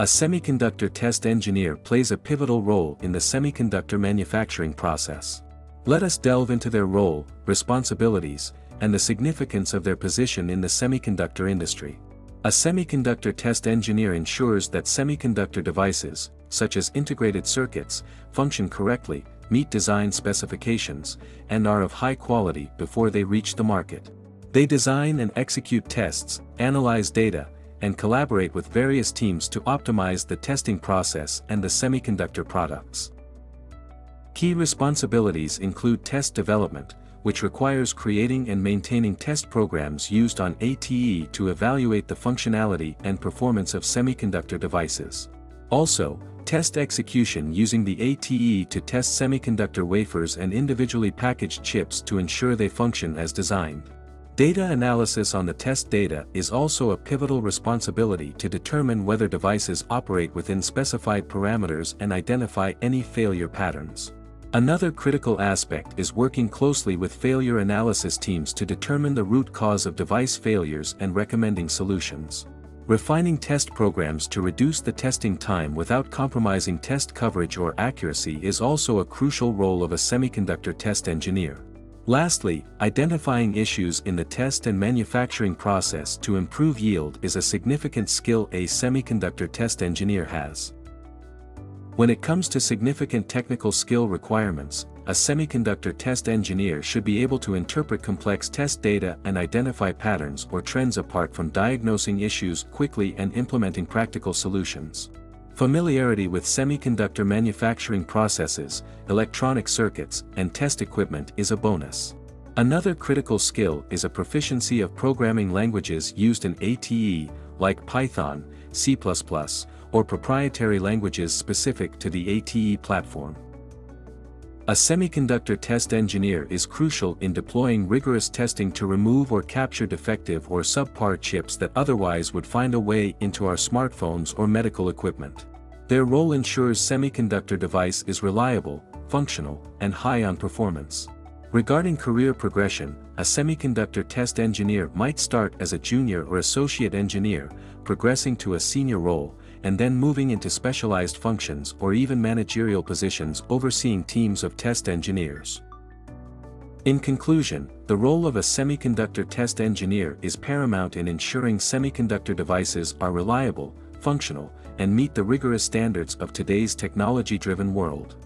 A semiconductor test engineer plays a pivotal role in the semiconductor manufacturing process. Let us delve into their role, responsibilities, and the significance of their position in the semiconductor industry. A semiconductor test engineer ensures that semiconductor devices, such as integrated circuits, function correctly, meet design specifications, and are of high quality before they reach the market. They design and execute tests, analyze data, and collaborate with various teams to optimize the testing process and the semiconductor products. Key responsibilities include test development, which requires creating and maintaining test programs used on ATE to evaluate the functionality and performance of semiconductor devices. Also, test execution using the ATE to test semiconductor wafers and individually packaged chips to ensure they function as designed. Data analysis on the test data is also a pivotal responsibility to determine whether devices operate within specified parameters and identify any failure patterns. Another critical aspect is working closely with failure analysis teams to determine the root cause of device failures and recommending solutions. Refining test programs to reduce the testing time without compromising test coverage or accuracy is also a crucial role of a semiconductor test engineer. Lastly, identifying issues in the test and manufacturing process to improve yield is a significant skill a semiconductor test engineer has. When it comes to significant technical skill requirements, a semiconductor test engineer should be able to interpret complex test data and identify patterns or trends apart from diagnosing issues quickly and implementing practical solutions. Familiarity with semiconductor manufacturing processes, electronic circuits, and test equipment is a bonus. Another critical skill is a proficiency of programming languages used in ATE, like Python, C++, or proprietary languages specific to the ATE platform. A semiconductor test engineer is crucial in deploying rigorous testing to remove or capture defective or subpar chips that otherwise would find a way into our smartphones or medical equipment. Their role ensures semiconductor device is reliable, functional, and high on performance. Regarding career progression, a semiconductor test engineer might start as a junior or associate engineer, progressing to a senior role, and then moving into specialized functions or even managerial positions overseeing teams of test engineers. In conclusion, the role of a semiconductor test engineer is paramount in ensuring semiconductor devices are reliable, functional, and meet the rigorous standards of today's technology-driven world.